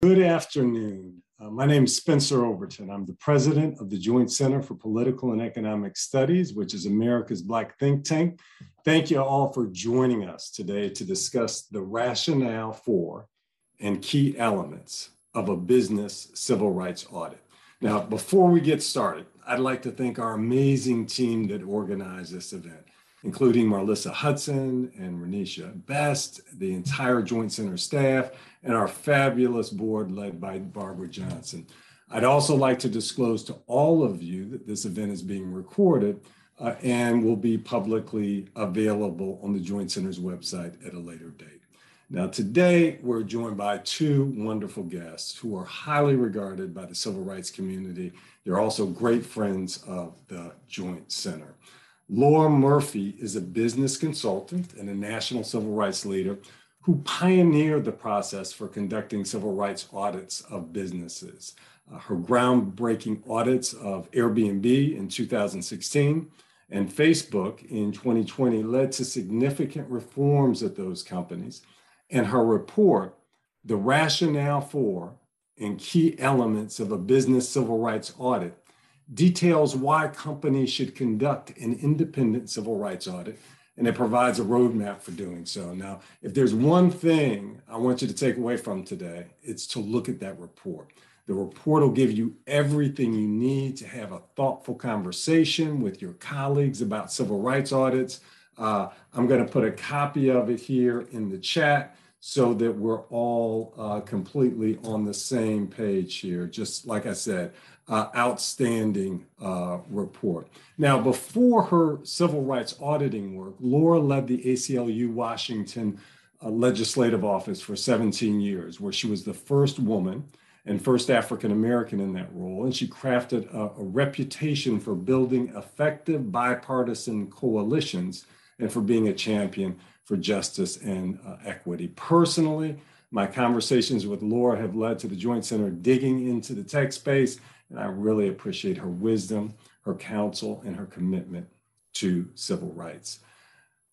Good afternoon. My name is Spencer Overton. I'm the president of the Joint Center for Political and Economic Studies, which is America's Black think tank. Thank you all for joining us today to discuss the rationale for and key elements of a business civil rights audit. Now, before we get started, I'd like to thank our amazing team that organized this event, including Marlissa Hudson and Renisha Best, the entire Joint Center staff, and our fabulous board led by Barbara Johnson. I'd also like to disclose to all of you that this event is being recorded and will be publicly available on the Joint Center's website at a later date. Now today, we're joined by two wonderful guests who are highly regarded by the civil rights community. They're also great friends of the Joint Center. Laura Murphy is a business consultant and a national civil rights leader who pioneered the process for conducting civil rights audits of businesses. Her groundbreaking audits of Airbnb in 2016 and Facebook in 2020 led to significant reforms at those companies. And her report, The Rationale for and Key Elements of a Business Civil Rights Audit, details why companies should conduct an independent civil rights audit, and it provides a roadmap for doing so. Now, if there's one thing I want you to take away from today, it's to look at that report. The report will give you everything you need to have a thoughtful conversation with your colleagues about civil rights audits. I'm going to put a copy of it here in the chat so that we're all completely on the same page here. Just like I said, outstanding report. Now, before her civil rights auditing work, Laura led the ACLU Washington Legislative Office for 17 years, where she was the first woman and first African-American in that role. And she crafted a reputation for building effective bipartisan coalitions and for being a champion for justice and equity. Personally, my conversations with Laura have led to the Joint Center digging into the tech space, and I really appreciate her wisdom, her counsel, and her commitment to civil rights.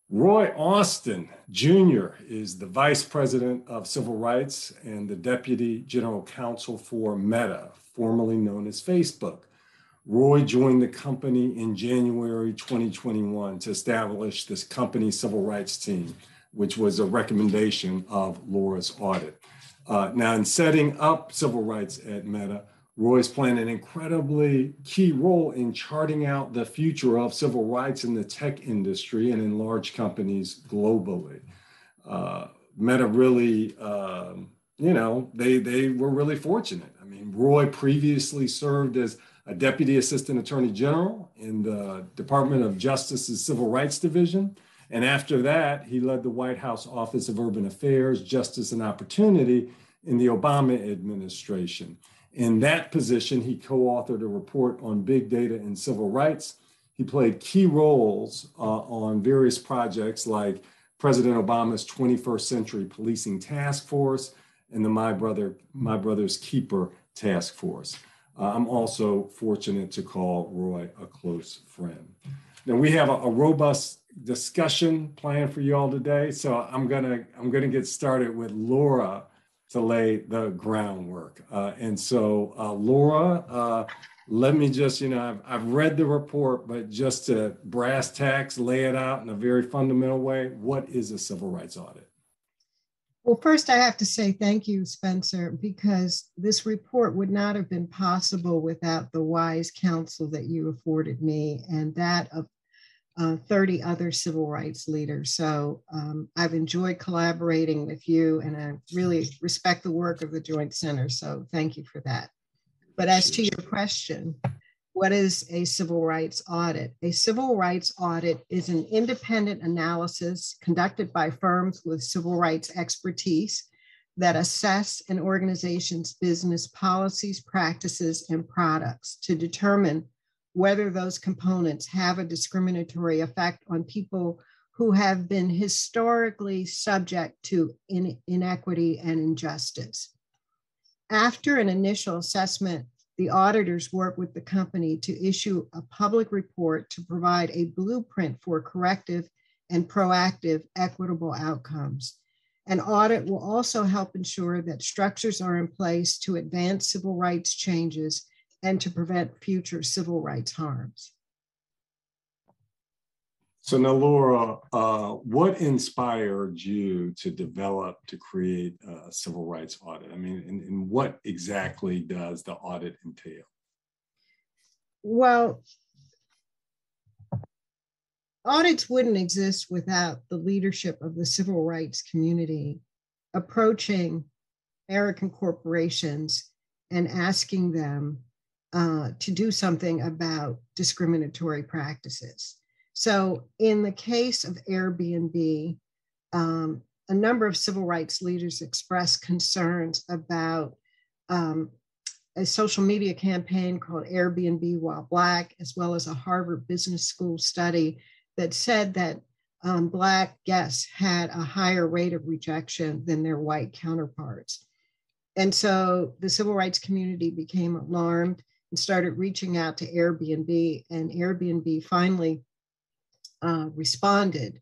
Roy Austin, Jr. is the Vice President of Civil Rights and the Deputy General Counsel for Meta, formerly known as Facebook. Roy joined the company in January 2021 to establish this company's civil rights team, which was a recommendation of Laura's audit. Now, in setting up civil rights at Meta, Roy's playing an incredibly key role in charting out the future of civil rights in the tech industry and in large companies globally. Meta really, you know, they were really fortunate. I mean, Roy previously served as a Deputy Assistant Attorney General in the Department of Justice's Civil Rights Division. And after that, he led the White House Office of Urban Affairs, Justice and Opportunity in the Obama administration. In that position, he co-authored a report on big data and civil rights. He played key roles on various projects like President Obama's 21st Century Policing Task Force and the My Brother's Keeper Task Force. I'm also fortunate to call Roy a close friend. Now, we have a robust discussion planned for you all today, so I'm gonna get started with Laura to lay the groundwork. And so Laura, let me just, you know, I've read the report, but just to brass tacks, lay it out in a very fundamental way, what is a civil rights audit? Well, first I have to say thank you, Spencer, because this report would not have been possible without the wise counsel that you afforded me and that of 30 other civil rights leaders. So I've enjoyed collaborating with you and I really respect the work of the Joint Center. So thank you for that. But as to your question, what is a civil rights audit? A civil rights audit is an independent analysis conducted by firms with civil rights expertise that assess an organization's business policies, practices, and products to determine whether those components have a discriminatory effect on people who have been historically subject to inequity and injustice. After an initial assessment, the auditors work with the company to issue a public report to provide a blueprint for corrective and proactive equitable outcomes. An audit will also help ensure that structures are in place to advance civil rights changes and to prevent future civil rights harms. So now, Laura, what inspired you to develop, to create a civil rights audit? I mean, and what exactly does the audit entail? Well, audits wouldn't exist without the leadership of the civil rights community approaching American corporations and asking them to do something about discriminatory practices. So in the case of Airbnb, a number of civil rights leaders expressed concerns about a social media campaign called Airbnb While Black, as well as a Harvard Business School study that said that Black guests had a higher rate of rejection than their white counterparts. And so the civil rights community became alarmed and started reaching out to Airbnb, and Airbnb finally responded.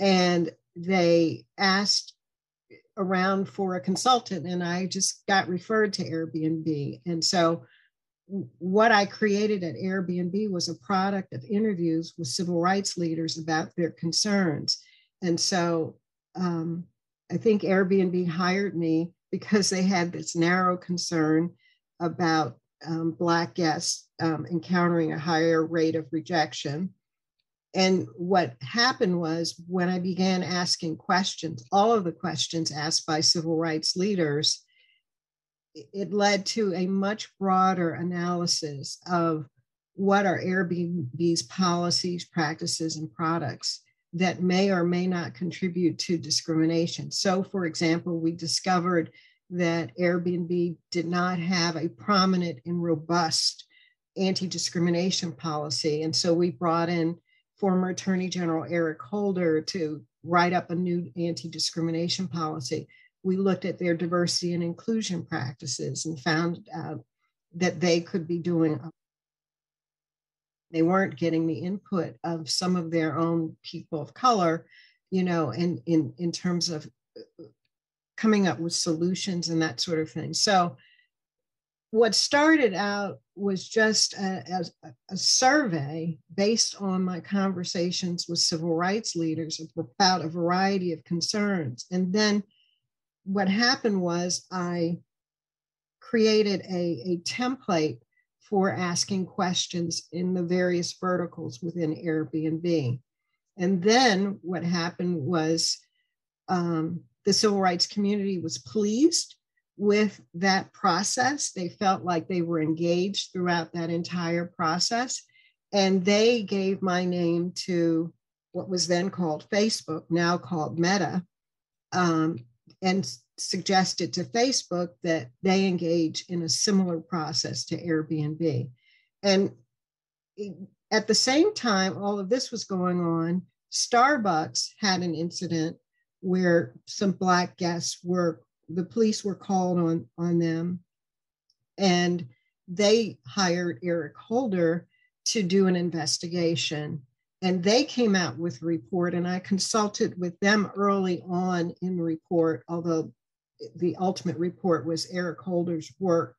And they asked around for a consultant, and I just got referred to Airbnb. And so what I created at Airbnb was a product of interviews with civil rights leaders about their concerns. And so I think Airbnb hired me because they had this narrow concern about Black guests encountering a higher rate of rejection. And what happened was, when I began asking questions, all of the questions asked by civil rights leaders, it led to a much broader analysis of what are Airbnb's policies, practices, and products that may or may not contribute to discrimination. So, for example, we discovered that Airbnb did not have a prominent and robust anti-discrimination policy. And so we brought in former Attorney General Eric Holder to write up a new anti-discrimination policy. We looked at their diversity and inclusion practices and found out that they could be doing, they weren't getting the input of some of their own people of color, you know, and in terms of coming up with solutions and that sort of thing. So what started out was just a survey based on my conversations with civil rights leaders about a variety of concerns. And then what happened was I created a template for asking questions in the various verticals within Airbnb. And then what happened was the civil rights community was pleased with that process. They felt like they were engaged throughout that entire process. And they gave my name to what was then called Facebook, now called Meta, and suggested to Facebook that they engage in a similar process to Airbnb. And at the same time, all of this was going on, Starbucks had an incident where some Black guests were, the police were called on them, and they hired Eric Holder to do an investigation. And they came out with a report, and I consulted with them early on in the report, although the ultimate report was Eric Holder's work.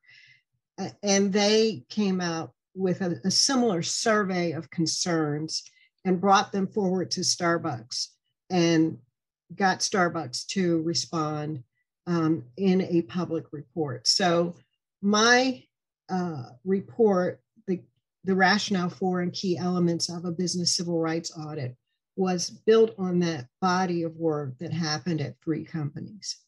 And they came out with a similar survey of concerns and brought them forward to Starbucks and got Starbucks to respond in a public report. So my report, the rationale for and key elements of a business civil rights audit, was built on that body of work that happened at three companies.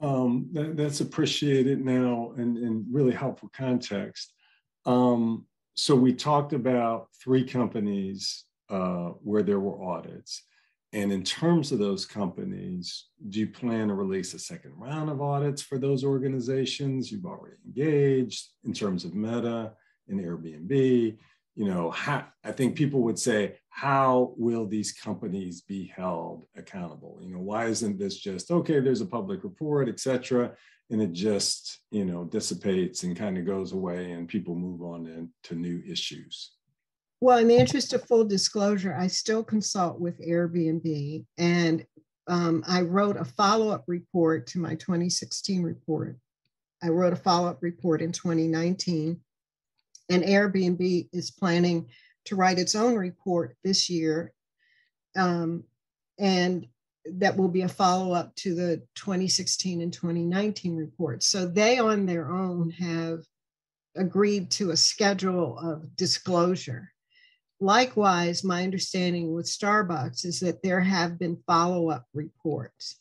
That's appreciated now and really helpful context. So we talked about three companies where there were audits. And in terms of those companies, do you plan to release a second round of audits for those organizations you've already engaged in terms of Meta and Airbnb? You know, I think people would say, how will these companies be held accountable? You know, why isn't this just, okay, there's a public report, et cetera, and it just, you know, dissipates and kind of goes away and people move on to new issues? Well, in the interest of full disclosure, I still consult with Airbnb, and I wrote a follow-up report to my 2016 report. I wrote a follow-up report in 2019, and Airbnb is planning to write its own report this year, and that will be a follow-up to the 2016 and 2019 reports. So they on their own have agreed to a schedule of disclosure. Likewise, my understanding with Starbucks is that there have been follow-up reports.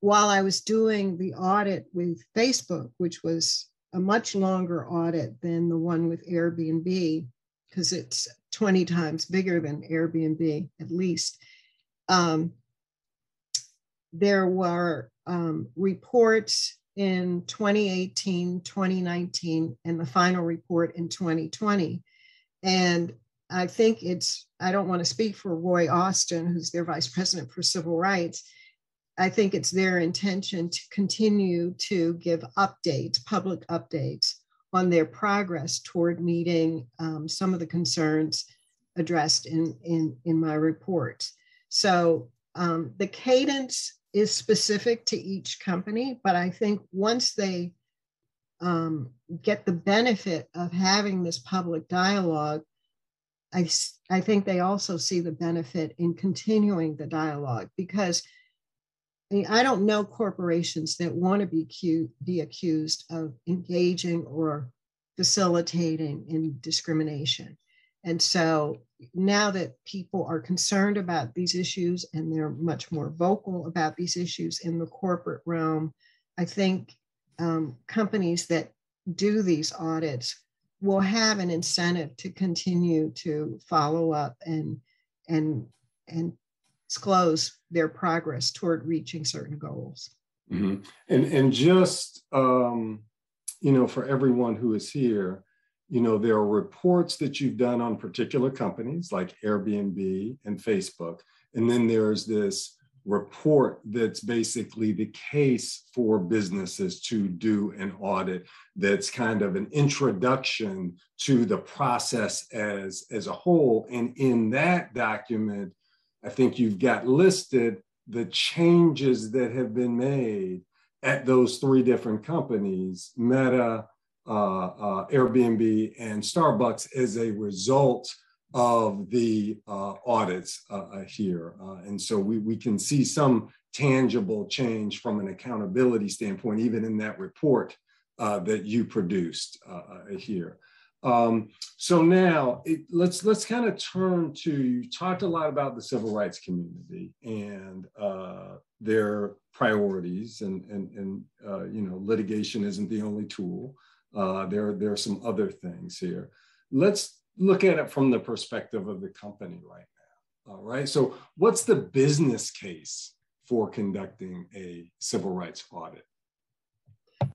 While I was doing the audit with Facebook, which was a much longer audit than the one with Airbnb, because it's 20 times bigger than Airbnb, at least, there were reports in 2018, 2019, and the final report in 2020. And I think it's, I don't want to speak for Roy Austin, who's their vice president for civil rights. I think it's their intention to continue to give updates, public updates on their progress toward meeting some of the concerns addressed in my report. So the cadence is specific to each company, but I think once they get the benefit of having this public dialogue, I think they also see the benefit in continuing the dialogue, because I don't know corporations that want to be accused of engaging or facilitating in discrimination. And so now that people are concerned about these issues and they're much more vocal about these issues in the corporate realm, I think companies that do these audits will have an incentive to continue to follow up and disclose their progress toward reaching certain goals. Mm-hmm. And just, you know, for everyone who is here, you know, there are reports that you've done on particular companies like Airbnb and Facebook. And then there's this report that's basically the case for businesses to do an audit, that's kind of an introduction to the process as a whole. And in that document, I think you've got listed the changes that have been made at those three different companies, Meta, Airbnb, and Starbucks, as a result of the audits here. And so we can see some tangible change from an accountability standpoint, even in that report that you produced here. So now let's kind of turn to, you talked a lot about the civil rights community and their priorities, and you know, litigation isn't the only tool. There are some other things here. Let's look at it from the perspective of the company right now. All right. So what's the business case for conducting a civil rights audit?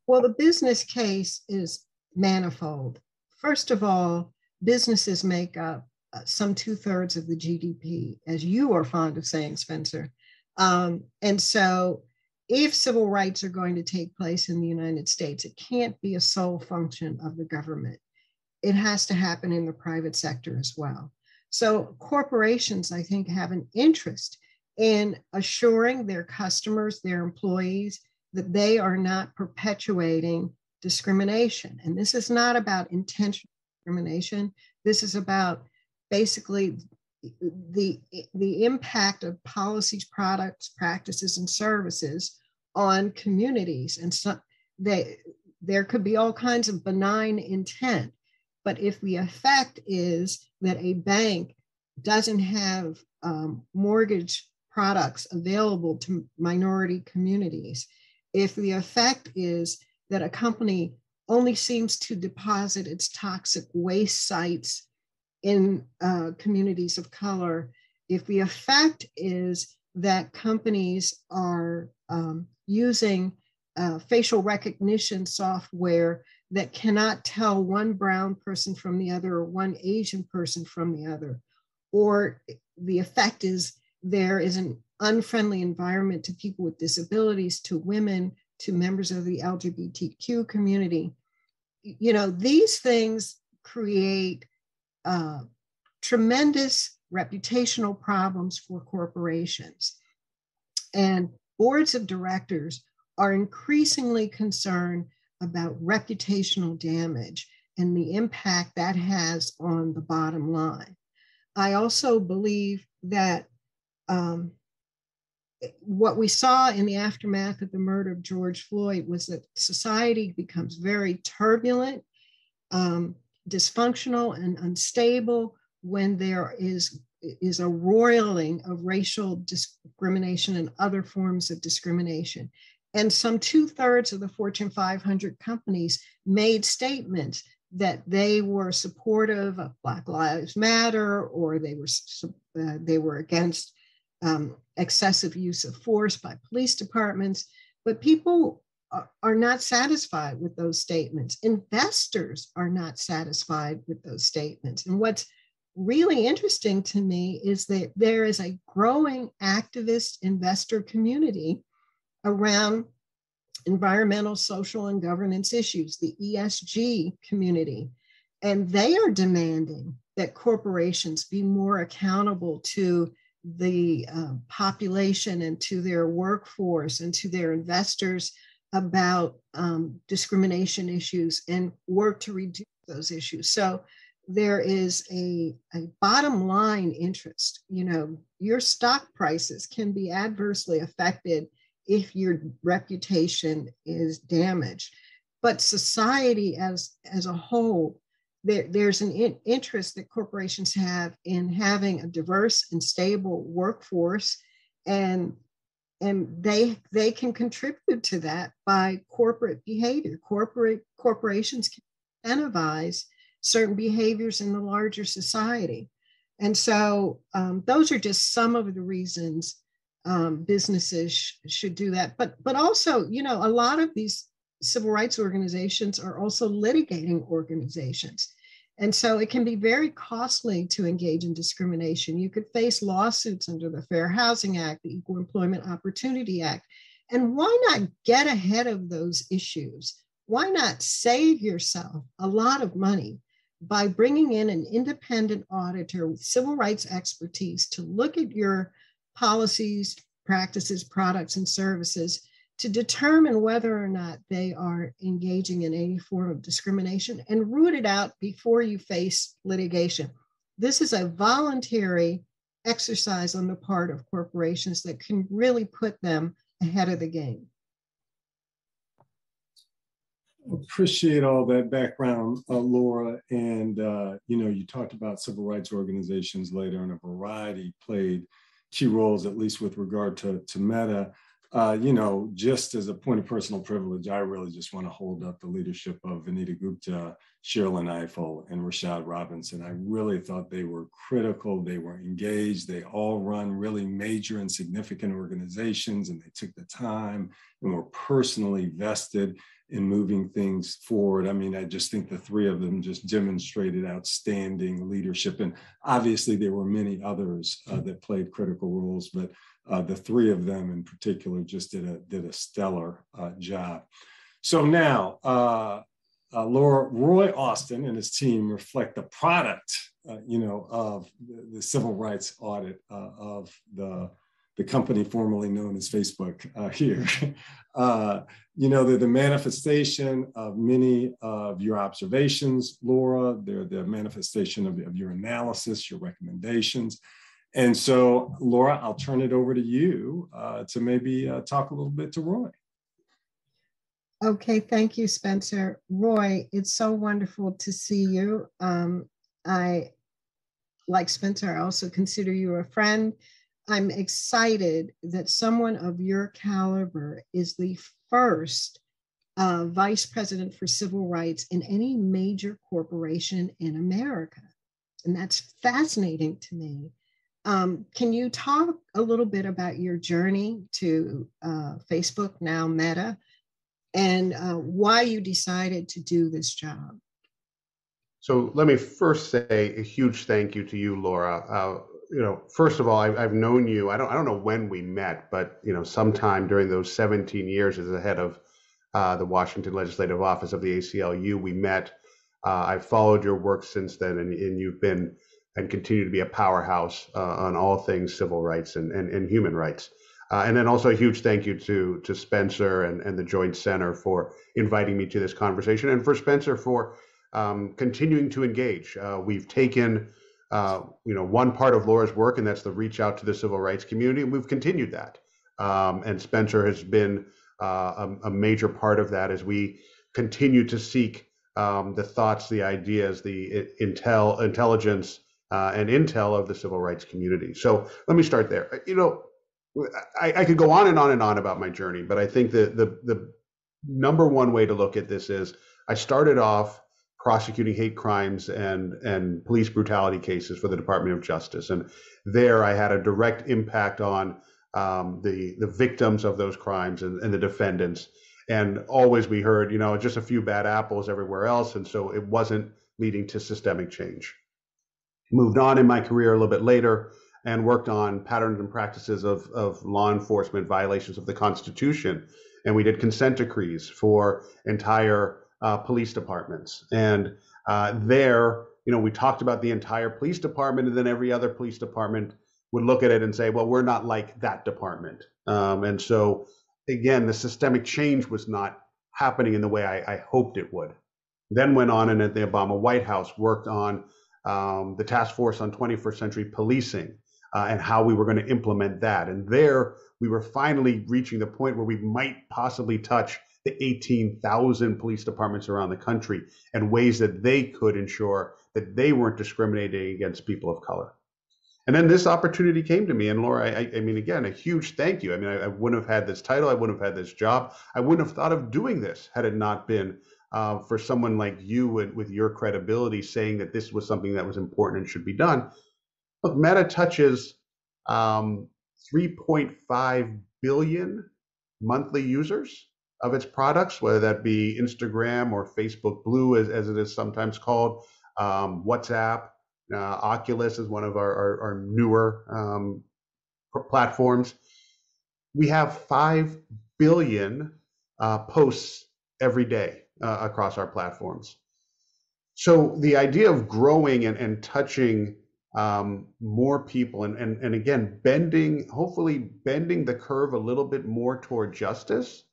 Well, the business case is manifold. First of all, businesses make up some 2/3 of the GDP, as you are fond of saying, Spencer. And so if civil rights are going to take place in the United States, it can't be a sole function of the government. It has to happen in the private sector as well. So corporations, I think, have an interest in assuring their customers, their employees, that they are not perpetuating discrimination. And this is not about intentional discrimination. This is about basically the impact of policies, products, practices, and services on communities. And so there could be all kinds of benign intent, but if the effect is that a bank doesn't have mortgage products available to minority communities, if the effect is that a company only seems to deposit its toxic waste sites in communities of color, if the effect is that companies are using facial recognition software that cannot tell one brown person from the other or one Asian person from the other, or the effect is there is an unfriendly environment to people with disabilities, to women, to members of the LGBTQ community, you know, these things create tremendous reputational problems for corporations. And boards of directors are increasingly concerned about reputational damage and the impact that has on the bottom line. I also believe that what we saw in the aftermath of the murder of George Floyd was that society becomes very turbulent, dysfunctional, and unstable when there is a roiling of racial discrimination and other forms of discrimination. And some 2/3 of the Fortune 500 companies made statements that they were supportive of Black Lives Matter, or they were against excessive use of force by police departments. But people are not satisfied with those statements. Investors are not satisfied with those statements. And what's really interesting to me is that there is a growing activist investor community around environmental, social, and governance issues, the ESG community. And they are demanding that corporations be more accountable to the population and to their workforce and to their investors about discrimination issues and work to reduce those issues. So there is a bottom line interest. You know, your stock prices can be adversely affected if your reputation is damaged. But society as a whole, there's an interest that corporations have in having a diverse and stable workforce, and they can contribute to that by corporate behavior. Corporations can incentivize certain behaviors in the larger society. And so those are just some of the reasons businesses should do that. But also, you know, a lot of these civil rights organizations are also litigating organizations. And so it can be very costly to engage in discrimination. You could face lawsuits under the Fair Housing Act, the Equal Employment Opportunity Act. And why not get ahead of those issues? Why not save yourself a lot of money by bringing in an independent auditor with civil rights expertise to look at your policies, practices, products, and services to determine whether or not they are engaging in any form of discrimination and root it out before you face litigation. This is a voluntary exercise on the part of corporations that can really put them ahead of the game. Appreciate all that background, Laura. And, you know, you talked about civil rights organizations later, and a variety played key roles, at least with regard to Meta. You know, just as a point of personal privilege, I really just want to hold up the leadership of Vanita Gupta, Sherrilyn Ifill, and Rashad Robinson. I really thought they were critical. They were engaged. They all run really major and significant organizations, and they took the time and were personally vested in moving things forward. I mean, I just think the three of them just demonstrated outstanding leadership. And obviously there were many others that played critical roles, but the three of them in particular just did a stellar job. So now, Laura, Roy Austin and his team reflect the product, you know, of the civil rights audit of the company formerly known as Facebook here. You know, they're the manifestation of many of your observations, Laura. They're the manifestation of your analysis, your recommendations. And so, Laura, I'll turn it over to you to maybe talk a little bit to Roy. Okay, thank you, Spencer. Roy, it's so wonderful to see you. I, like Spencer, I also consider you a friend. I'm excited that someone of your caliber is the first vice president for civil rights in any major corporation in America. And that's fascinating to me. Can you talk a little bit about your journey to Facebook, now Meta, and why you decided to do this job? So let me first say a huge thank you to you, Laura. You know, first of all, I've known you. I don't know when we met, but you know, sometime during those 17 years as the head of the Washington Legislative Office of the ACLU, we met. I've followed your work since then, and you've been and continue to be a powerhouse on all things civil rights and human rights. And then also a huge thank you to Spencer and the Joint Center for inviting me to this conversation, and for Spencer for continuing to engage. We've taken one part of Laura's work, and that's the reach out to the civil rights community, and we've continued that. And Spencer has been a major part of that as we continue to seek the thoughts, the ideas, the intelligence and intel of the civil rights community. So let me start there. I could go on and on and on about my journey, but I think the number one way to look at this is I started off prosecuting hate crimes and police brutality cases for the Department of Justice. And there I had a direct impact on the victims of those crimes and the defendants. And always we heard, just a few bad apples everywhere else. And so it wasn't leading to systemic change. Moved on in my career a little bit later and worked on patterns and practices of law enforcement violations of the Constitution. And we did consent decrees for entire police departments. And there, we talked about the entire police department, and then every other police department would look at it and say, well, we're not like that department. And so, again, the systemic change was not happening in the way I hoped it would. Then went on and at the Obama White House worked on the task force on 21st century policing and how we were going to implement that. And there we were finally reaching the point where we might possibly touch the 18,000 police departments around the country and ways that they could ensure that they weren't discriminating against people of color. And then this opportunity came to me. And Laura, I mean, again, a huge thank you. I mean, I wouldn't have had this title. I wouldn't have had this job. I wouldn't have thought of doing this had it not been for someone like you with your credibility saying that this was something that was important and should be done. Look, Meta touches 3.5 billion monthly users of its products, whether that be Instagram or Facebook Blue, as it is sometimes called, WhatsApp. Oculus is one of our newer platforms. We have 5 billion posts every day across our platforms. So the idea of growing and touching more people and again, hopefully bending the curve a little bit more toward justice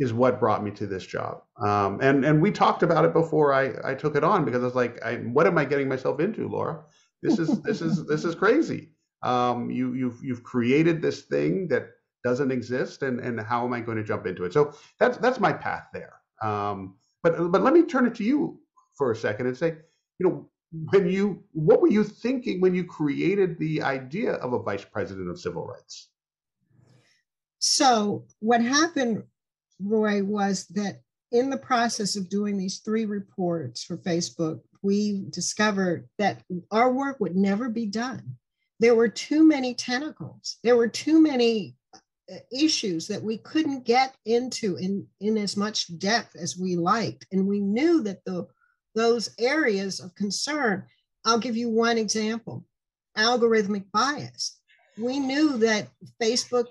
is what brought me to this job. And we talked about it before I took it on, because I was like, what am I getting myself into, Laura? This is crazy. You've created this thing that doesn't exist, and how am I going to jump into it? So that's my path there. But let me turn it to you for a second and say, what were you thinking when you created the idea of a vice president of civil rights? So what happened, Roy, was that in the process of doing these 3 reports for Facebook, we discovered that our work would never be done. There were too many tentacles. There were too many issues that we couldn't get into in as much depth as we liked. And we knew that those areas of concern, I'll give you one example, algorithmic bias. We knew that Facebook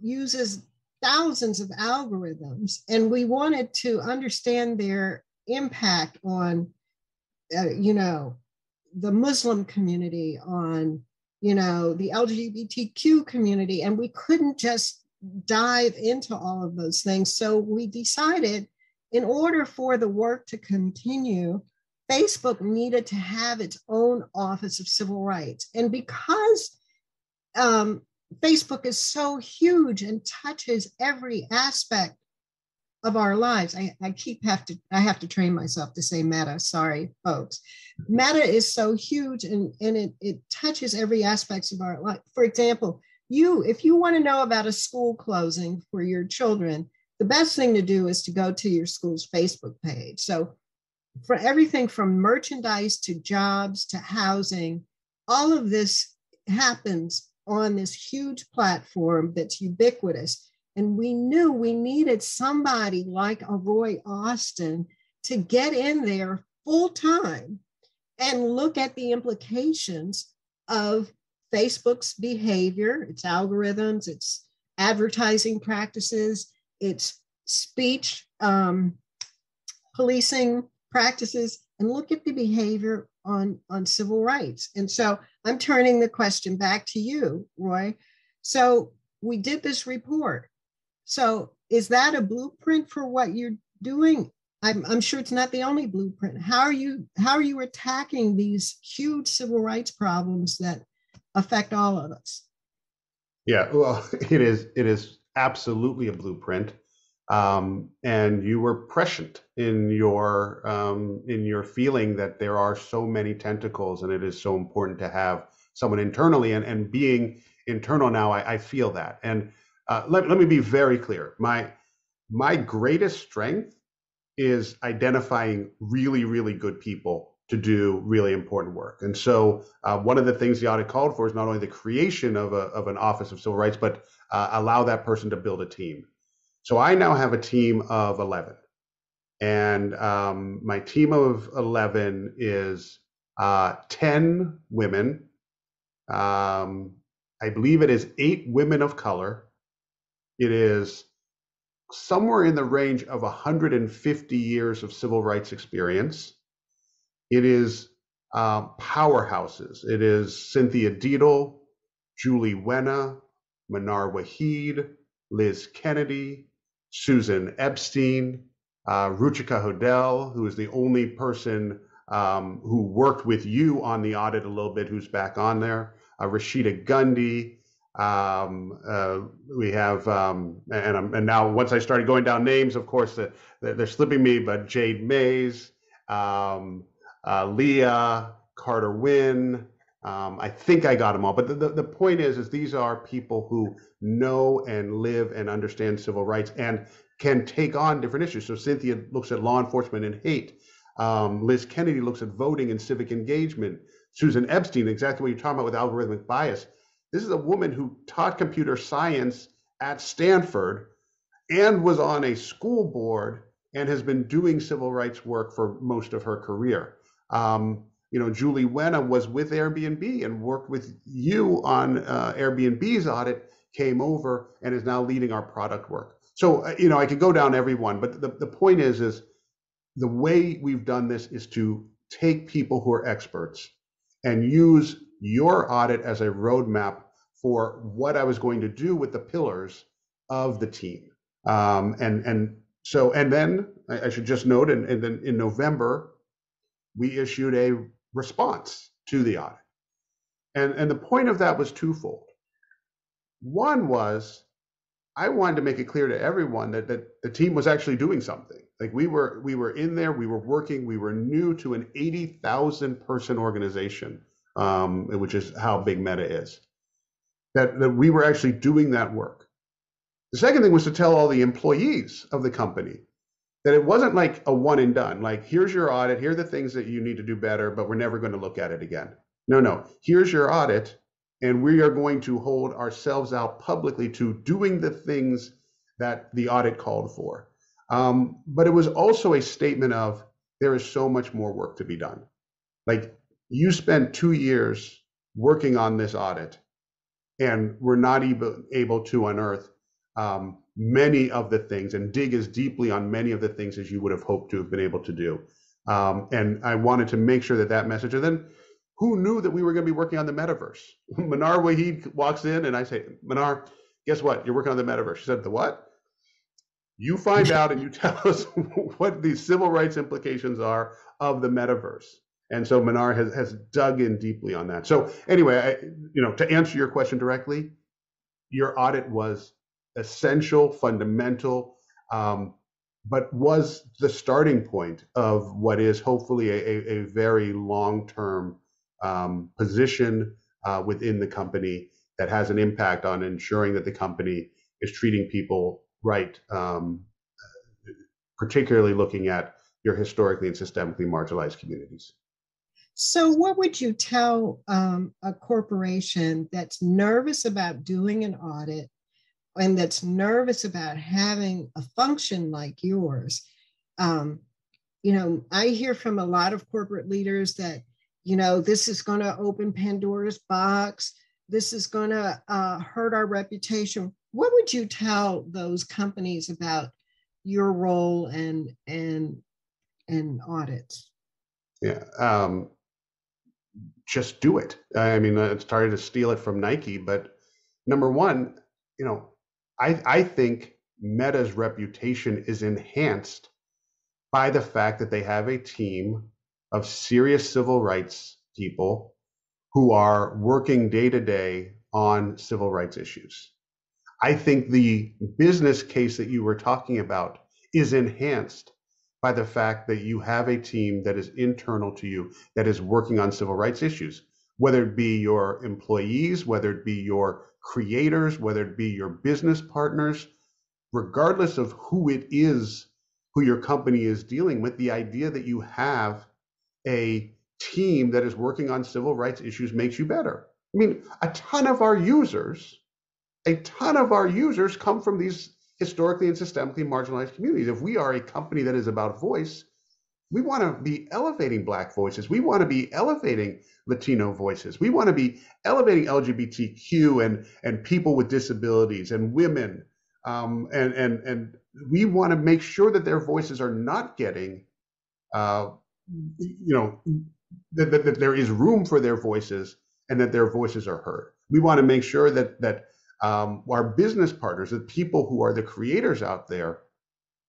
uses thousands of algorithms, and we wanted to understand their impact on, the Muslim community, on, the LGBTQ community, and we couldn't just dive into all of those things. So we decided, in order for the work to continue, Facebook needed to have its own Office of Civil Rights. And because Facebook is so huge and touches every aspect of our lives. I have to train myself to say Meta. Sorry, folks. Meta is so huge and it touches every aspect of our life. For example, if you want to know about a school closing for your children, the best thing to do is to go to your school's Facebook page. So for everything from merchandise to jobs to housing, all of this happens on this huge platform that's ubiquitous. And we knew we needed somebody like a Roy Austin to get in there full time and look at the implications of Facebook's behavior, its algorithms, its advertising practices, its speech policing practices, and look at the behavior on civil rights. And so I'm turning the question back to you, Roy. So we did this report. So is that a blueprint for what you're doing? I'm sure it's not the only blueprint. How are you attacking these huge civil rights problems that affect all of us? Yeah, well, it is absolutely a blueprint. And you were prescient in your feeling that there are so many tentacles, and it is so important to have someone internally, and being internal now, I feel that. And let me be very clear. My greatest strength is identifying really, really good people to do really important work. And so one of the things the audit called for is not only the creation of an Office of Civil Rights, but allow that person to build a team. So I now have a team of 11. And my team of 11 is 10 women. I believe it is 8 women of color. It is somewhere in the range of 150 years of civil rights experience. It is powerhouses. It is Cynthia Deedle, Julie Wenna, Manar Waheed, Liz Kennedy, Susan Epstein, Ruchika Hodel, who is the only person who worked with you on the audit a little bit, who's back on there, Rashida Gundy. We have, and now once I started going down names, of course, they're slipping me, but Jade Mays, Leah Carter-Wynn. I think I got them all, but the point is these are people who know and live and understand civil rights and can take on different issues. So Cynthia looks at law enforcement and hate. Liz Kennedy looks at voting and civic engagement. Susan Epstein, exactly what you're talking about with algorithmic bias. This is a woman who taught computer science at Stanford and was on a school board and has been doing civil rights work for most of her career. Julie Wenna was with Airbnb and worked with you on Airbnb's audit, came over and is now leading our product work. So, I could go down everyone, but the point is the way we've done this is to take people who are experts and use your audit as a roadmap for what I was going to do with the pillars of the team. And then I should just note, and then in November, we issued a response to the audit. And the point of that was twofold. One was, I wanted to make it clear to everyone that the team was actually doing something. Like we were in there, we were working, we were new to an 80,000 person organization. Which is how big Meta is, that we were actually doing that work. The second thing was to tell all the employees of the company that it wasn't like a one and done, like here's your audit, here are the things that you need to do better, but we're never going to look at it again. No, here's your audit, and we are going to hold ourselves out publicly to doing the things that the audit called for. But it was also a statement of there is so much more work to be done. Like, you spent 2 years working on this audit, and we're not able to unearth many of the things and dig as deeply on many of the things as you would have hoped to have been able to do. And I wanted to make sure that message, and then who knew that we were going to be working on the metaverse? Manar Waheed walks in and I say, Manar, guess what? You're working on the metaverse. She said, the what? You find out and you tell us what the civil rights implications are of the metaverse. And so Manar has dug in deeply on that. So anyway, to answer your question directly, your audit was essential, fundamental, but was the starting point of what is hopefully a very long-term position within the company that has an impact on ensuring that the company is treating people right, particularly looking at your historically and systemically marginalized communities. So what would you tell a corporation that's nervous about doing an audit and that's nervous about having a function like yours? I hear from a lot of corporate leaders that, this is going to open Pandora's box. This is going to hurt our reputation. What would you tell those companies about your role and audits? Yeah. just do it. I mean, it's hard to steal it from Nike, but number one, you know, I think Meta's reputation is enhanced by the fact that they have a team of serious civil rights people who are working day to day on civil rights issues. I think the business case that you were talking about is enhanced by the fact that you have a team that is internal to you that is working on civil rights issues, whether it be your employees, whether it be your creators, whether it be your business partners, regardless of who it is, who your company is dealing with, the idea that you have a team that is working on civil rights issues makes you better. I mean, a ton of our users come from these historically and systemically marginalized communities. If we are a company that is about voice, we want to be elevating Black voices. We want to be elevating Latino voices. We want to be elevating LGBTQ and people with disabilities and women. And we want to make sure that their voices are not getting, that there is room for their voices and that their voices are heard. We want to make sure that our business partners, the people who are the creators out there,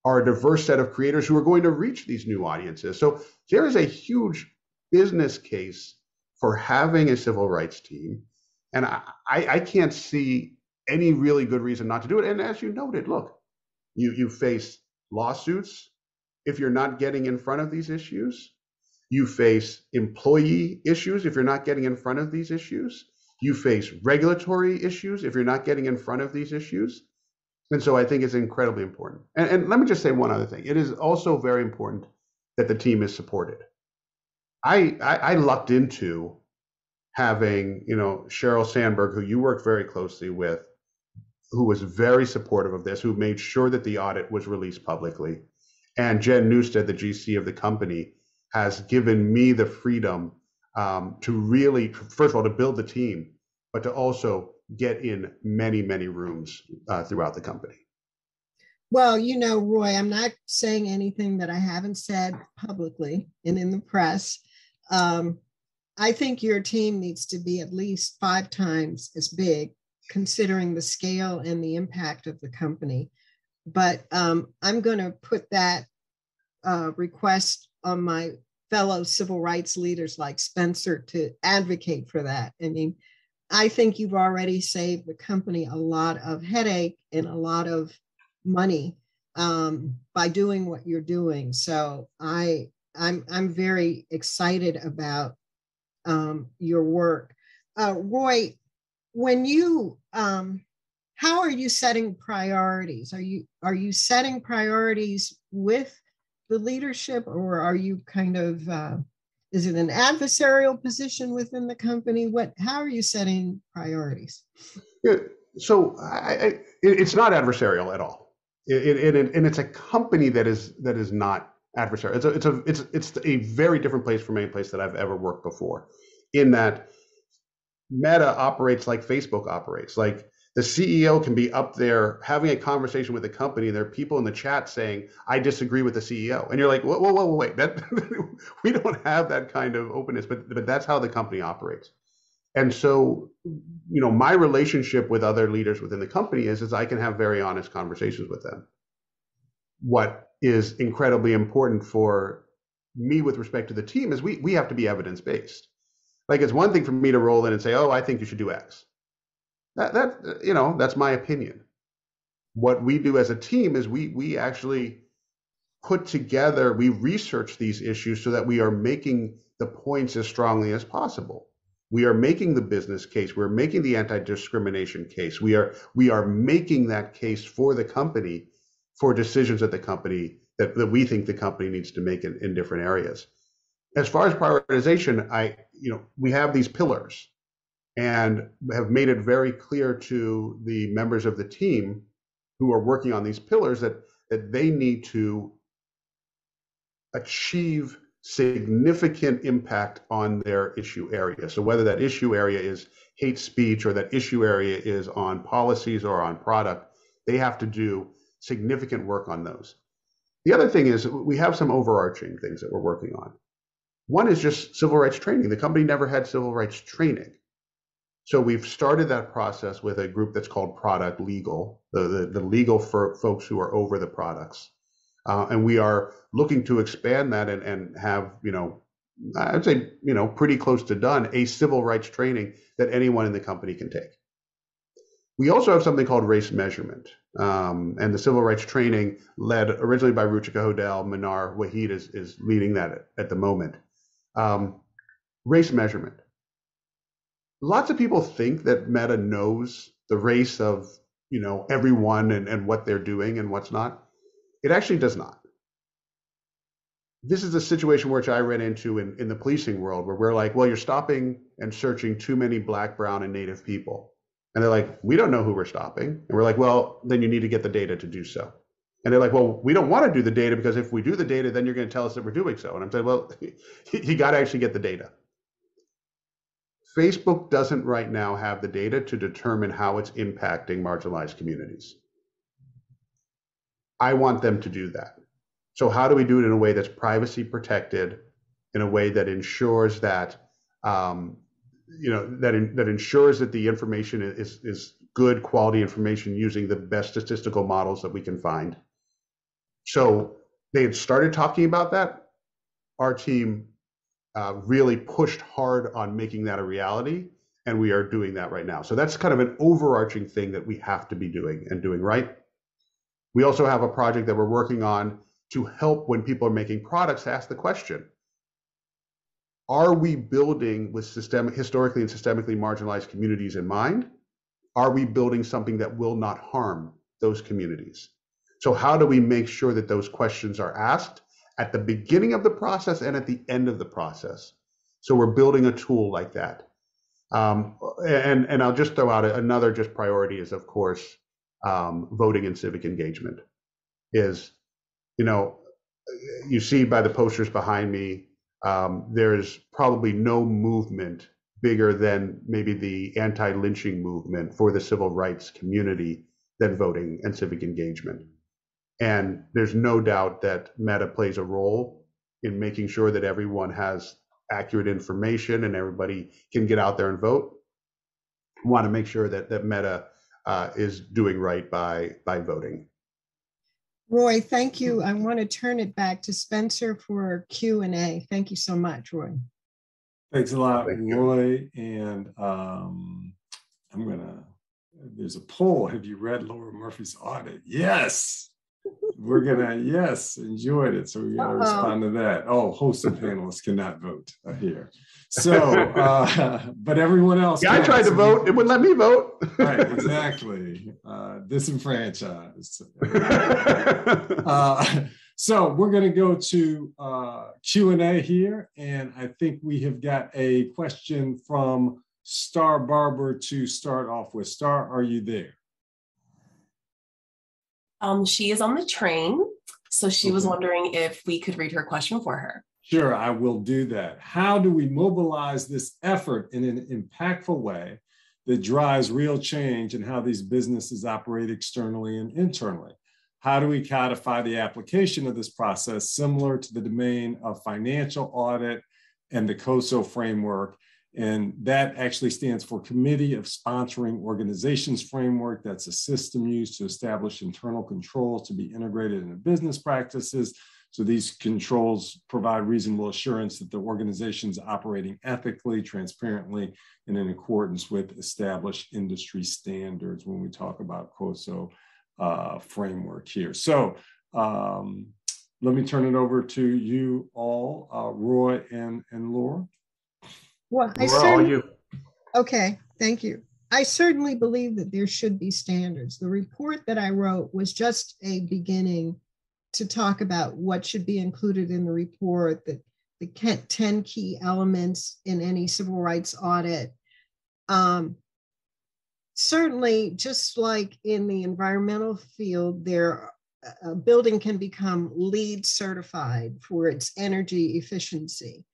are a diverse set of creators who are going to reach these new audiences. So there is a huge business case for having a civil rights team. And I can't see any really good reason not to do it. And as you noted, look, you face lawsuits if you're not getting in front of these issues. You face employee issues if you're not getting in front of these issues. You face regulatory issues if you're not getting in front of these issues. And so I think it's incredibly important. And let me just say one other thing. It is also very important that the team is supported. I lucked into having, Sheryl Sandberg, who you worked very closely with, who was very supportive of this, who made sure that the audit was released publicly. And Jen Newstead, the GC of the company, has given me the freedom to really, first of all, to build the team, but to also get in many, many rooms throughout the company. Well, Roy, I'm not saying anything that I haven't said publicly and in the press. I think your team needs to be at least 5 times as big, considering the scale and the impact of the company. But I'm going to put that request on my fellow civil rights leaders like Spencer to advocate for that. I mean, I think you've already saved the company a lot of headache and a lot of money by doing what you're doing. So I'm very excited about your work. Roy, when you how are you setting priorities? Are you setting priorities with the leadership, or are you kind of, is it an adversarial position within the company? How are you setting priorities? Yeah, so it's not adversarial at all. And it's a company that is not adversarial. It's a very different place from any place that I've ever worked before, in that Meta operates like Facebook operates. Like, the CEO can be up there having a conversation with the company. There are people in the chat saying, I disagree with the CEO. And you're like, whoa, wait. We don't have that kind of openness, but that's how the company operates. And so, my relationship with other leaders within the company is I can have very honest conversations with them. What is incredibly important for me with respect to the team is we have to be evidence-based. Like, it's one thing for me to roll in and say, I think you should do X. That's my opinion. What we do as a team is we actually put together, we research these issues so that we are making the points as strongly as possible. We are making the business case. We're making the anti-discrimination case. We are making that case for the company, for decisions that the company, that we think the company needs to make in different areas. As far as prioritization, we have these pillars, and have made it very clear to the members of the team who are working on these pillars that they need to achieve significant impact on their issue area. So whether that issue area is hate speech, or that issue area is on policies or on product, they have to do significant work on those. The other thing is we have some overarching things that we're working on. One is just civil rights training. The company never had civil rights training. So we've started that process with a group that's called Product Legal, the legal for folks who are over the products. And we are looking to expand that and have, I would say, pretty close to done, a civil rights training that anyone in the company can take. We also have something called race measurement, and the civil rights training led originally by Ruchika Hodel. Manar Waheed is leading that at the moment. Race measurement. Lots of people think that Meta knows the race of everyone and what they're doing and what's not. It actually does not. This is a situation which I ran into in the policing world, where we're like, well, you're stopping and searching too many Black, Brown, and Native people. And they're like, we don't know who we're stopping. And we're like, well, then you need to get the data to do so. And they're like, well, we don't want to do the data, because if we do the data, then you're going to tell us that we're doing so. And I'm saying, well, you got to actually get the data. Facebook doesn't right now have the data to determine how it's impacting marginalized communities. I want them to do that. So how do we do it in a way that's privacy protected, in a way that ensures that that ensures that the information is good quality information using the best statistical models that we can find. So they had started talking about that. Our team really pushed hard on making that a reality, and we are doing that right now. So that's kind of an overarching thing that we have to be doing and doing right. We also have a project that we're working on to help when people are making products ask the question, are we building with historically and systemically marginalized communities in mind? Are we building something that will not harm those communities? So how do we make sure that those questions are asked at the beginning of the process and at the end of the process? So we're building a tool like that. And I'll just throw out another just priority is, of course, voting and civic engagement is, you see by the posters behind me, there's probably no movement bigger than maybe the anti-lynching movement for the civil rights community than voting and civic engagement. And there's no doubt that Meta plays a role in making sure that everyone has accurate information and everybody can get out there and vote. We want to make sure that Meta is doing right by voting. Roy, thank you. I want to turn it back to Spencer for Q&A. Thank you so much, Roy. Thanks a lot, Roy. And there's a poll. Have you read Laura Murphy's audit? Yes. We're going to, yes, enjoyed it. So we're going to respond to that. Oh, hosts and panelists cannot vote here. So, but everyone else. Yeah, I tried to vote. It wouldn't let me vote. Right, exactly. Disenfranchised. So we're going to go to Q&A here. And I think we have got a question from Star Barber to start off with. Star, are you there? She is on the train, so she was wondering if we could read her question for her. Sure, I will do that. How do we mobilize this effort in an impactful way that drives real change in how these businesses operate externally and internally? How do we codify the application of this process similar to the domain of financial audit and the COSO framework? And that actually stands for Committee of Sponsoring Organizations Framework. That's a system used to establish internal controls to be integrated into business practices. So these controls provide reasonable assurance that the organization is operating ethically, transparently, and in accordance with established industry standards when we talk about COSO framework here. So let me turn it over to you all, Roy and Laura. Well, okay, thank you. I certainly believe that there should be standards. The report that I wrote was just a beginning to talk about what should be included in the report, the 10 key elements in any civil rights audit. Certainly, just like in the environmental field, a building can become LEED certified for its energy efficiency.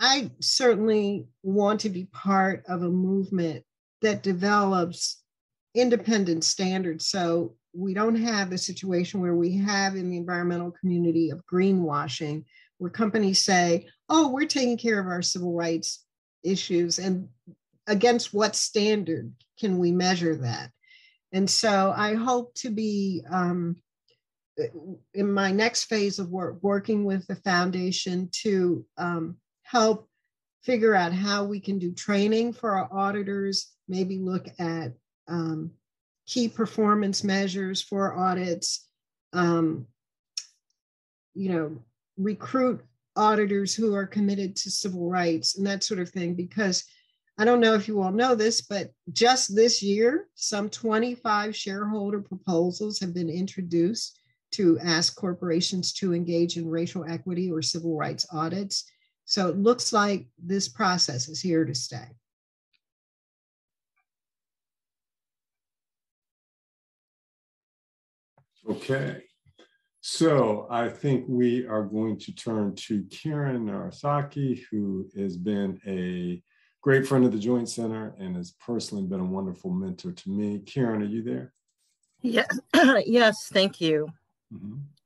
I certainly want to be part of a movement that develops independent standards so we don't have the situation where we have in the environmental community of greenwashing, where companies say, oh, we're taking care of our civil rights issues, and against what standard can we measure that? And so I hope to be, in my next phase of work, working with the foundation to help figure out how we can do training for our auditors, maybe look at key performance measures for audits, recruit auditors who are committed to civil rights and that sort of thing, because I don't know if you all know this, but just this year, some 25 shareholder proposals have been introduced to ask corporations to engage in racial equity or civil rights audits. So it looks like this process is here to stay. Okay, so I think we are going to turn to Karen Narasaki, who has been a great friend of the Joint Center and has personally been a wonderful mentor to me. Karen, are you there? Yes, yes, thank you.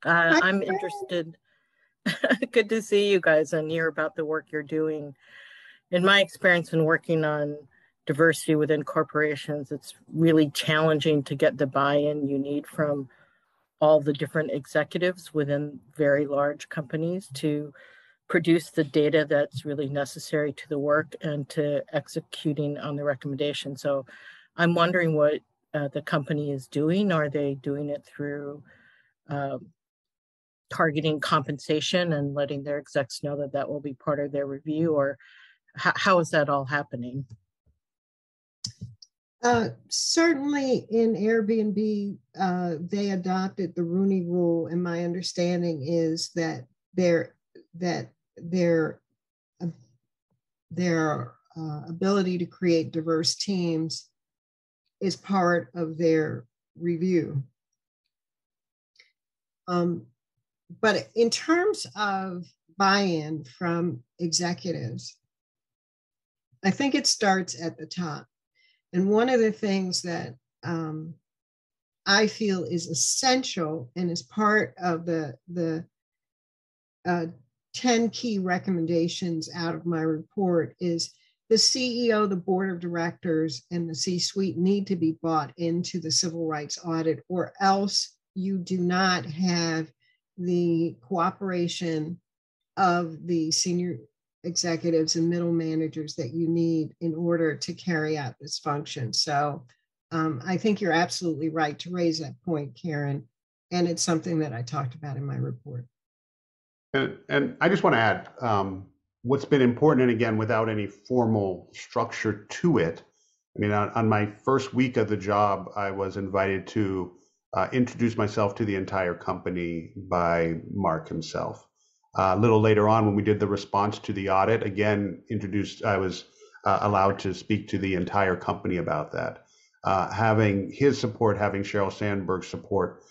I'm interested. Good to see you guys and hear about the work you're doing. In my experience in working on diversity within corporations, it's really challenging to get the buy-in you need from all the different executives within very large companies to produce the data that's really necessary to the work and to executing on the recommendation. So I'm wondering what the company is doing. Are they doing it through targeting compensation and letting their execs know that that will be part of their review, or how is that all happening? Certainly in Airbnb, they adopted the Rooney Rule, and my understanding is that their ability to create diverse teams is part of their review. But in terms of buy-in from executives, I think it starts at the top. And one of the things that I feel is essential and is part of the 10 key recommendations out of my report is the CEO, the board of directors, and the C-suite need to be bought into the civil rights audit, or else you do not have the cooperation of the senior executives and middle managers that you need in order to carry out this function. So I think you're absolutely right to raise that point, Karen. And it's something that I talked about in my report. And I just want to add what's been important, and again, without any formal structure to it. I mean, on my first week of the job, I was invited to introduce myself to the entire company by Mark himself. A little later on, when we did the response to the audit, again, I was allowed to speak to the entire company about that. Having his support, having Sheryl Sandberg's support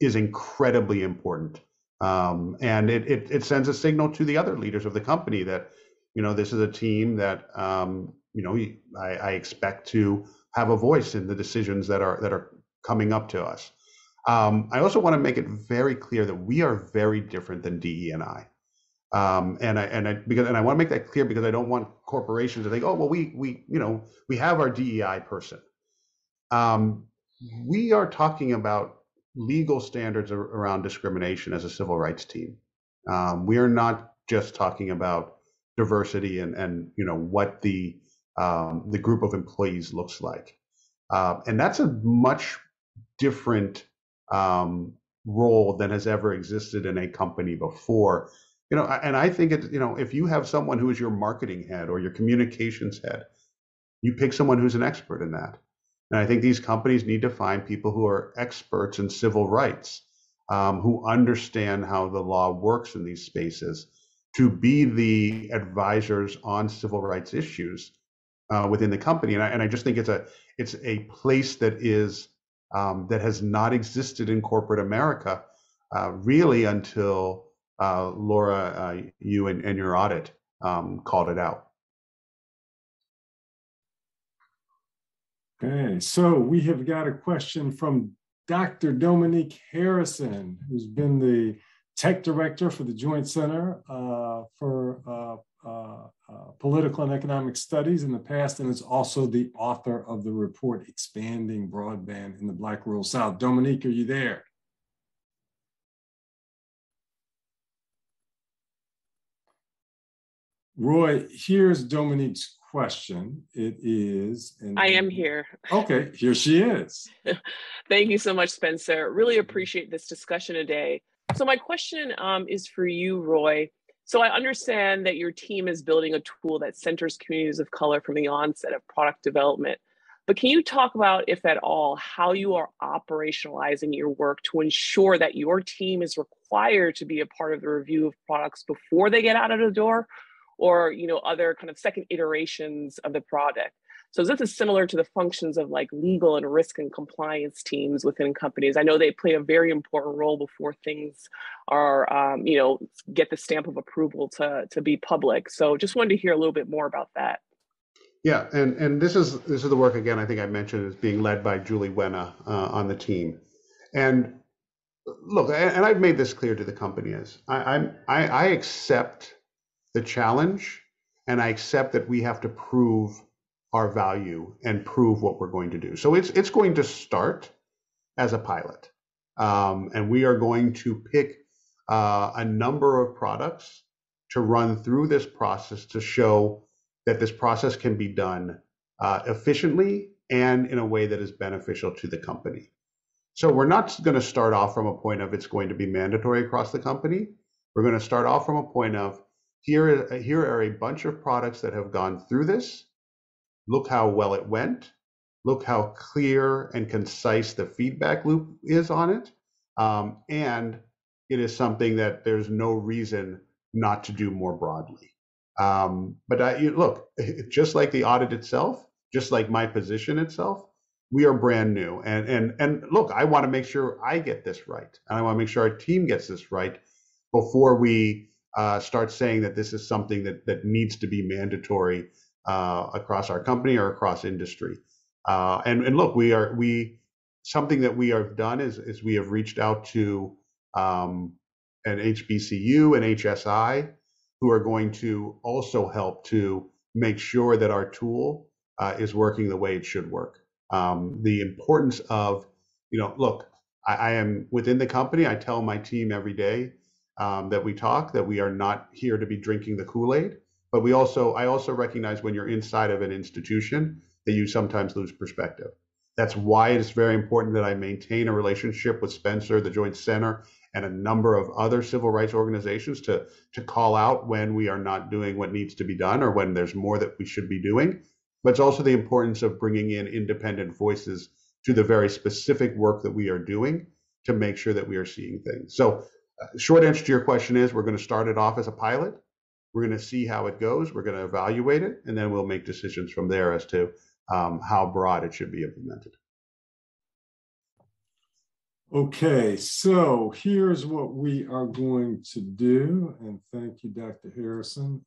is incredibly important. And it sends a signal to the other leaders of the company that, this is a team that, I expect to have a voice in the decisions that are coming up to us. I also want to make it very clear that we are very different than DE&I, and I want to make that clear because I don't want corporations to think, oh well, we have our DEI person. We are talking about legal standards around discrimination as a civil rights team. We are not just talking about diversity and what the group of employees looks like, and that's a much different role than has ever existed in a company before. And I think it's, if you have someone who is your marketing head or your communications head, you pick someone who's an expert in that. And I think these companies need to find people who are experts in civil rights, who understand how the law works in these spaces, to be the advisors on civil rights issues within the company. And I just think it's a place that is that has not existed in corporate America really until Laura, you and your audit called it out. Okay, so we have got a question from Dr. Dominique Harrison, who's been the tech director for the Joint Center for Political and Economic Studies in the past, and is also the author of the report, Expanding Broadband in the Black Rural South. Dominique, are you there? Roy, here's Dominique's question. It is. I am here. Okay, here she is. Thank you so much, Spencer. Really appreciate this discussion today. So my question is for you, Roy. So I understand that your team is building a tool that centers communities of color from the onset of product development. But can you talk about, if at all, how you are operationalizing your work to ensure that your team is required to be a part of the review of products before they get out of the door, or other kind of second iterations of the product? So this is similar to the functions of like legal and risk and compliance teams within companies. I know they play a very important role before things are, get the stamp of approval to be public. So just wanted to hear a little bit more about that. Yeah, and this is the work, again, I think I mentioned, is being led by Julie Wenna on the team. And look, and I've made this clear to the company, is I accept the challenge, and I accept that we have to prove our value and prove what we're going to do. So it's going to start as a pilot, and we are going to pick a number of products to run through this process to show that this process can be done efficiently and in a way that is beneficial to the company. So we're not going to start off from a point of it's going to be mandatory across the company. We're going to start off from a point of here are a bunch of products that have gone through this. Look how well it went. Look how clear and concise the feedback loop is on it. And it is something that there's no reason not to do more broadly. But just like the audit itself, just like my position itself, we are brand new. And look, I want to make sure I get this right. And I want to make sure our team gets this right before we start saying that this is something that needs to be mandatory across our company or across industry. And look, something that we have done is we have reached out to an HBCU and HSI, who are going to also help to make sure that our tool is working the way it should work. The importance of, look, I am within the company. I tell my team every day, that we talk, that we are not here to be drinking the Kool-Aid, but I also recognize when you're inside of an institution that you sometimes lose perspective. That's why it's very important that I maintain a relationship with Spencer, the Joint Center, and a number of other civil rights organizations to call out when we are not doing what needs to be done or when there's more that we should be doing. But it's also the importance of bringing in independent voices to the very specific work that we are doing to make sure that we are seeing things. So, short answer to your question is we're going to start it off as a pilot. We're going to see how it goes. We're going to evaluate it, and then we'll make decisions from there as to how broad it should be implemented. Okay, so here's what we are going to do. And thank you, Dr. Harrison.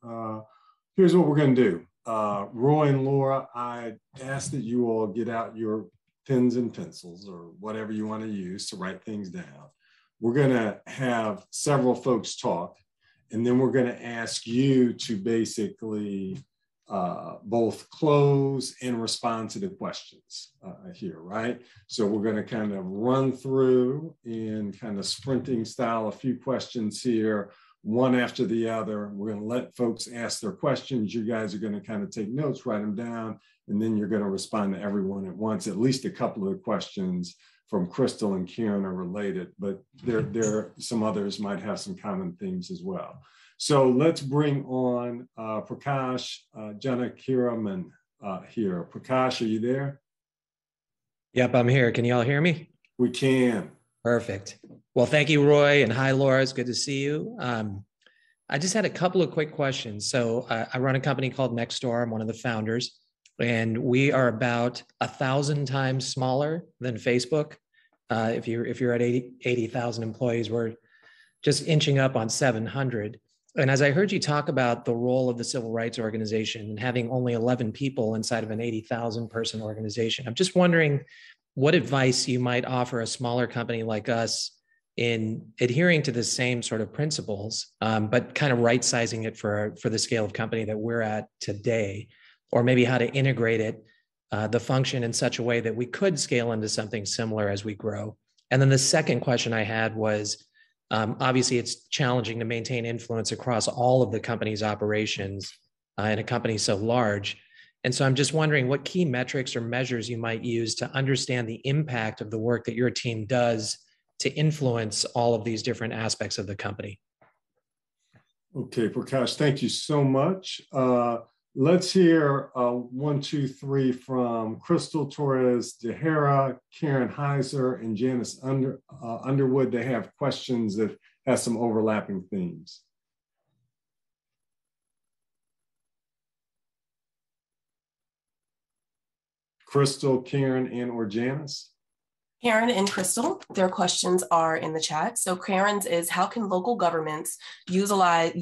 Here's what we're going to do. Roy and Laura, I ask that you all get out your pens and pencils or whatever you want to use to write things down. We're going to have several folks talk, and then we're going to ask you to basically both close and respond to the questions here, right? So we're going to kind of run through in kind of sprinting style a few questions here, one after the other. We're going to let folks ask their questions. You guys are going to kind of take notes, write them down, and then you're going to respond to everyone at once, at least a couple of questions from Crystal and Karen are related, but there some others might have some common themes as well. So let's bring on Prakash Janakiraman here. Prakash, are you there? Yep, I'm here. Can you all hear me? We can. Perfect. Well, thank you, Roy, and hi, Laura. It's good to see you. I just had a couple of quick questions. So I run a company called Nextdoor. I'm one of the founders, and we are about 1,000 times smaller than Facebook. If you're at 80,000 employees, we're just inching up on 700. And as I heard you talk about the role of the civil rights organization and having only 11 people inside of an 80,000 person organization, I'm just wondering what advice you might offer a smaller company like us in adhering to the same sort of principles, but kind of right-sizing it for the scale of company that we're at today, or maybe how to integrate it, the function in such a way that we could scale into something similar as we grow. And then the second question I had was, obviously it's challenging to maintain influence across all of the company's operations in a company so large. And so I'm just wondering what key metrics or measures you might use to understand the impact of the work that your team does to influence all of these different aspects of the company. Okay, Prakash, thank you so much. Let's hear 1, 2, 3 from Crystal Torres de Hera, Karen Heiser, and Janice Underwood. They have questions that have some overlapping themes. Crystal, Karen, and or Janice? Karen and Crystal, their questions are in the chat. So Karen's is, how can local governments utilize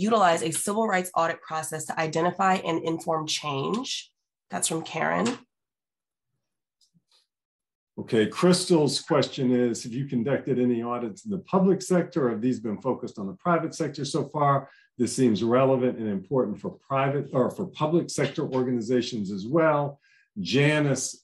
a civil rights audit process to identify and inform change? That's from Karen. Okay, Crystal's question is, have you conducted any audits in the public sector, or have these been focused on the private sector so far? This seems relevant and important for private or for public sector organizations as well. Janice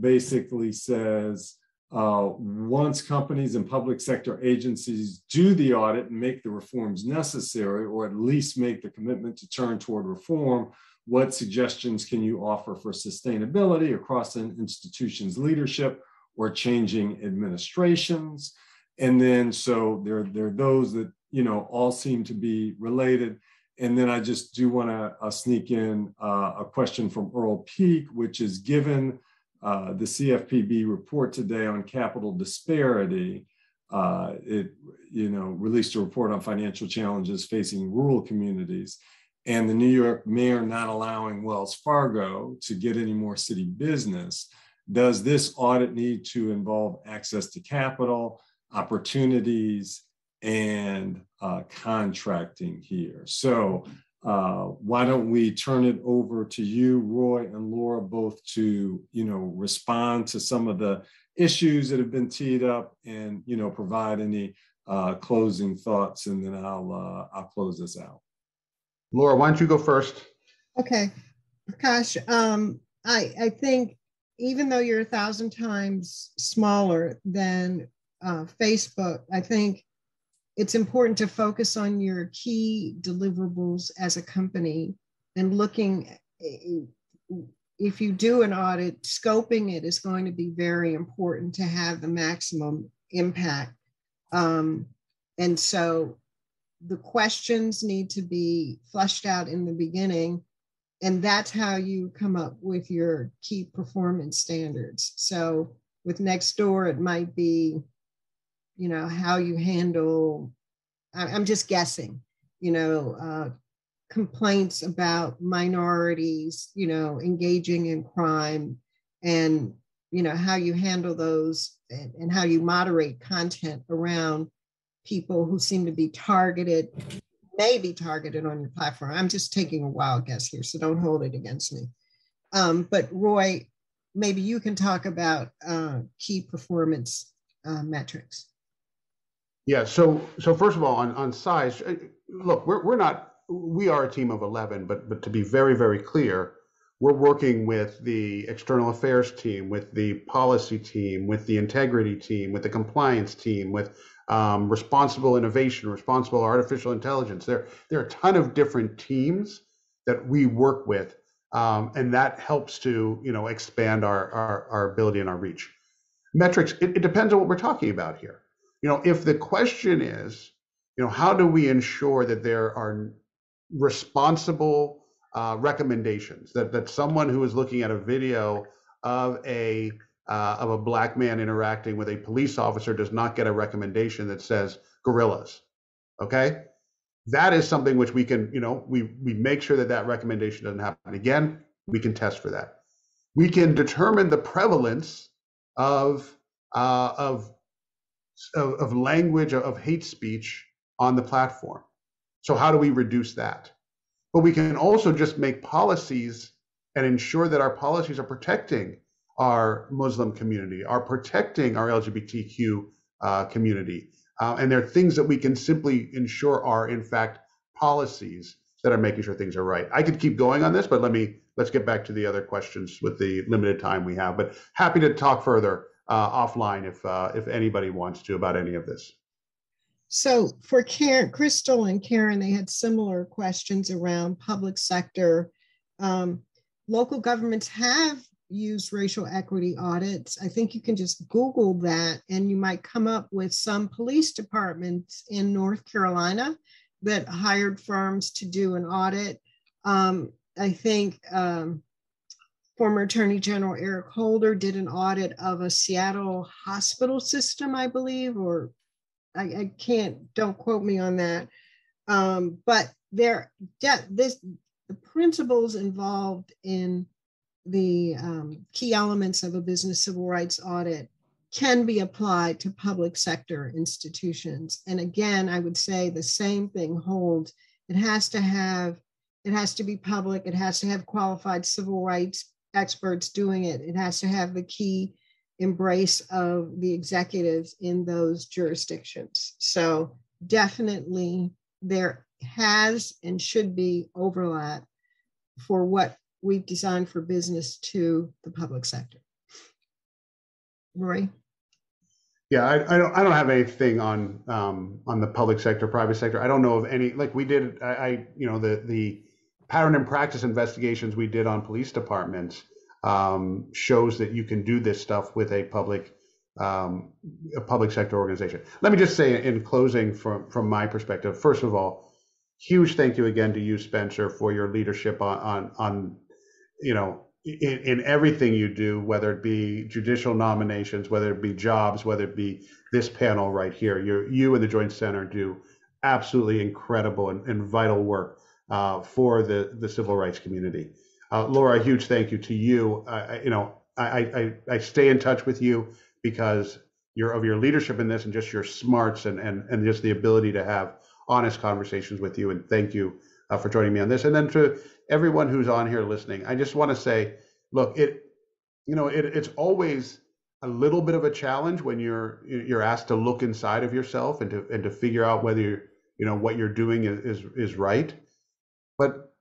basically says, once companies and public sector agencies do the audit and make the reforms necessary, or at least make the commitment to turn toward reform, what suggestions can you offer for sustainability across an institution's leadership or changing administrations? And then, so there are those that, you know, all seem to be related. And then I just do want to sneak in a question from Earl Peak, which is, given the CFPB report today on capital disparity, it, you know, released a report on financial challenges facing rural communities, and the New York mayor not allowing Wells Fargo to get any more city business. Does this audit need to involve access to capital, opportunities, and contracting here? So why don't we turn it over to you, Roy and Laura, both to, you know, respond to some of the issues that have been teed up and, you know, provide any closing thoughts, and then I'll close this out. Laura, why don't you go first? Okay, Prakash, I think even though you're 1,000 times smaller than Facebook, I think it's important to focus on your key deliverables as a company, and looking, if you do an audit, scoping it is going to be very important to have the maximum impact. And so the questions need to be fleshed out in the beginning, and that's how you come up with your key performance standards. So with Nextdoor, it might be, you know, how you handle, I'm just guessing, you know, complaints about minorities, you know, engaging in crime, and, you know, how you handle those, and how you moderate content around people who seem to be targeted, may be targeted on your platform. I'm just taking a wild guess here, so don't hold it against me. But Roy, maybe you can talk about key performance metrics. Yeah, so first of all, on size, look, we are a team of 11, but to be very, very clear, we're working with the external affairs team, with the policy team, with the integrity team, with the compliance team, with responsible innovation, responsible artificial intelligence. There are a ton of different teams that we work with, and that helps to, you know, expand our ability and our reach. Metrics, it depends on what we're talking about here. You know, if the question is, you know, how do we ensure that there are responsible recommendations, that someone who is looking at a video of a black man interacting with a police officer does not get a recommendation that says gorillas, okay? That is something which we can, you know, we make sure that recommendation doesn't happen again. We can test for that. We can determine the prevalence of language, of hate speech on the platform. So how do we reduce that? But we can also just make policies and ensure that our policies are protecting our Muslim community, are protecting our LGBTQ community. And there are things that we can simply ensure are, in fact, policies that are making sure things are right. I could keep going on this, but let's get back to the other questions with the limited time we have. But happy to talk further offline if anybody wants to about any of this. So for Karen, Crystal and Karen, they had similar questions around public sector. Local governments have used racial equity audits. I think you can just Google that and you might come up with some police departments in North Carolina that hired firms to do an audit. I think former Attorney General Eric Holder did an audit of a Seattle hospital system, I believe, or I can't, don't quote me on that. But the principles involved in the key elements of a business civil rights audit can be applied to public sector institutions. And again, I would say the same thing holds. It has to be public. It has to have qualified civil rights experts doing it. It has to have the key embrace of the executives in those jurisdictions. So definitely there has and should be overlap for what we've designed for business to the public sector. Roy? Yeah, I don't have anything on the public sector, private sector. I don't know of any, like we did, the pattern and practice investigations we did on police departments shows that you can do this stuff with a public sector organization. Let me just say in closing from my perspective, first of all, huge thank you again to you, Spencer, for your leadership on in everything you do, whether it be judicial nominations, whether it be jobs, whether it be this panel right here. You and the Joint Center do absolutely incredible and vital work for the civil rights community. Laura, a huge thank you to you. I stay in touch with you because of your leadership in this and just your smarts and just the ability to have honest conversations with you. And thank you for joining me on this. And then to everyone who's on here listening, I just want to say, look, it's always a little bit of a challenge when you're asked to look inside of yourself and to figure out whether what you're doing is right. But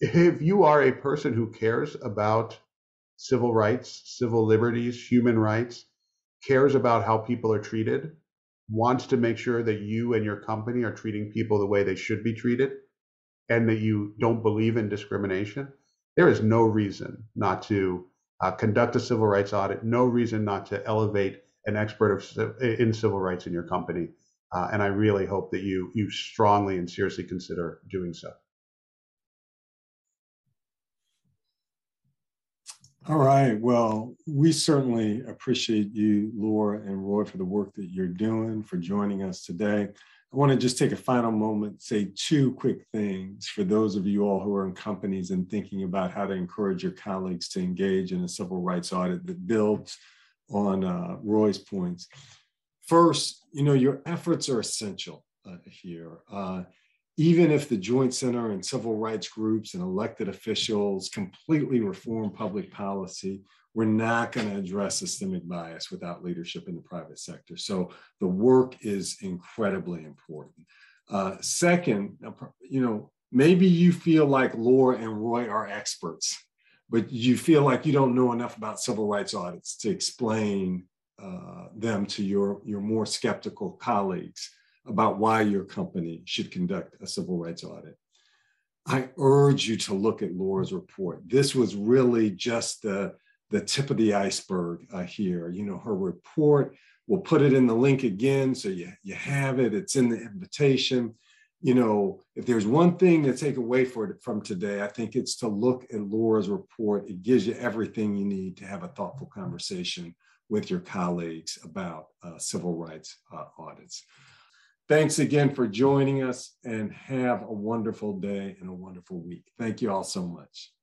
if you are a person who cares about civil rights, civil liberties, human rights, cares about how people are treated, wants to make sure that you and your company are treating people the way they should be treated, and that you don't believe in discrimination, there is no reason not to conduct a civil rights audit, no reason not to elevate an expert in civil rights in your company. And I really hope that you strongly and seriously consider doing so. All right, well, we certainly appreciate you, Laura and Roy, for the work that you're doing, for joining us today. I want to just take a final moment, say two quick things for those of you all who are in companies and thinking about how to encourage your colleagues to engage in a civil rights audit that builds on Roy's points. First, your efforts are essential here. Even if the Joint Center and civil rights groups and elected officials completely reform public policy, we're not going to address systemic bias without leadership in the private sector. So the work is incredibly important. Second, maybe you feel like Laura and Roy are experts, but you feel like you don't know enough about civil rights audits to explain them to your more skeptical colleagues about why your company should conduct a civil rights audit. I urge you to look at Laura's report. This was really just the tip of the iceberg here. Her report, we'll put it in the link again so you have it, it's in the invitation. If there's one thing to take away from today, I think it's to look at Laura's report. It gives you everything you need to have a thoughtful conversation with your colleagues about civil rights audits. Thanks again for joining us, and have a wonderful day and a wonderful week. Thank you all so much.